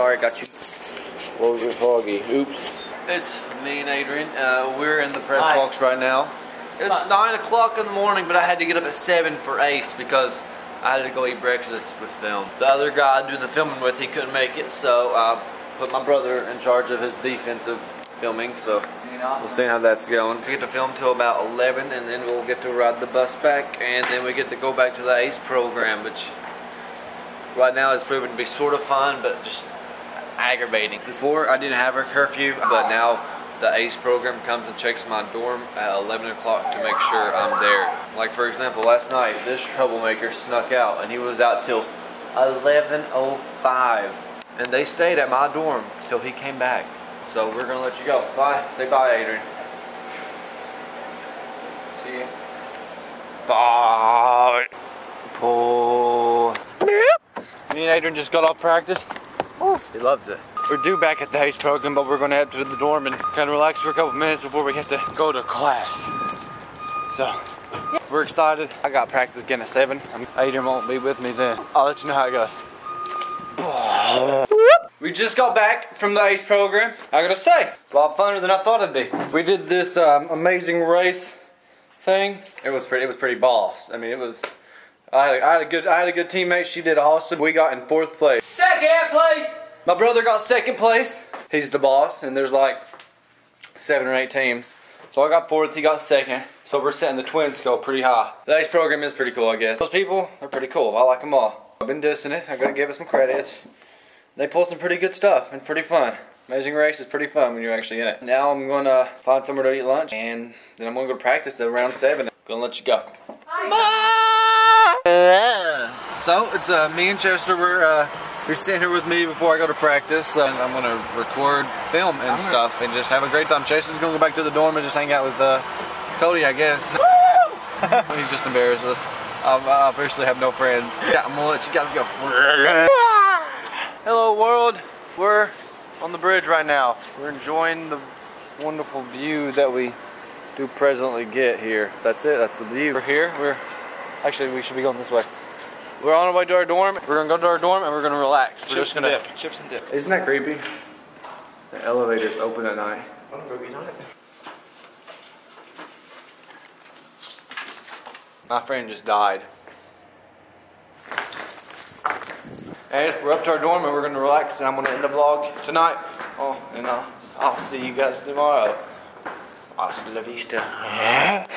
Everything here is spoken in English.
Sorry, got you. Foggy, foggy. Oops. It's me and Adrian. We're in the press box right now. It's 9 o'clock in the morning, but I had to get up at 7 for ACE because I had to go eat breakfast with them. The other guy I do the filming with, he couldn't make it, so I put my brother in charge of his defensive filming, so we'll see how that's going. We get to film till about 11, and then we'll get to ride the bus back, and then we get to go back to the ACE program, which right now is proving to be sort of fun, but just aggravating. Before, I didn't have a curfew, but now the ACE program comes and checks my dorm at 11 o'clock to make sure I'm there. Like, for example, last night, this troublemaker snuck out, and he was out till 11:05, and they stayed at my dorm till he came back. So we're gonna let you go. Bye. Say bye, Adrian. See you. Bye. Pull. Me and Adrian just got off practice. Ooh. He loves it. We're due back at the ACE program, but we're gonna head to the dorm and kind of relax for a couple minutes before we have to go to class. So we're excited. I got practice again at 7. Adrian won't be with me then. I'll let you know how it goes. We just got back from the ACE program. I gotta say, a lot funner than I thought it'd be. We did this amazing race thing. It was pretty boss. I mean, it was. I had a good teammate. She did awesome. We got in 4th place. 2nd place. My brother got 2nd place. He's the boss, and there's like 7 or 8 teams. So I got 4th, he got 2nd. So we're setting the twin score pretty high. The ACE program is pretty cool, I guess. Those people are pretty cool. I like them all. I've been dissing it. I gotta give it some credits. They pulled some pretty good stuff and pretty fun. Amazing race is pretty fun when you're actually in it. Now I'm gonna find somewhere to eat lunch, and then I'm gonna go practice at around 7. I'm gonna let you go. Bye. So it's me and Chester. We're sitting here with me before I go to practice, and I'm gonna record, film, and stuff, and just have a great time. Chester's gonna go back to the dorm and just hang out with Cody, I guess. He's just embarrassed us. I officially have no friends. Yeah, I'm gonna let you guys go. Hello world, we're on the bridge right now. We're enjoying the wonderful view that we do presently get here. That's it, that's the view. We're here, we should be going this way. We're on our way to our dorm. We're gonna go to our dorm and we're gonna relax. We're just gonna chips and dip. Isn't that creepy? The elevator's open at night. I'm gonna be night. My friend just died. And we're up to our dorm and we're going to relax, and I'm going to end the vlog tonight. Oh, and I'll see you guys tomorrow. Hasta la vista.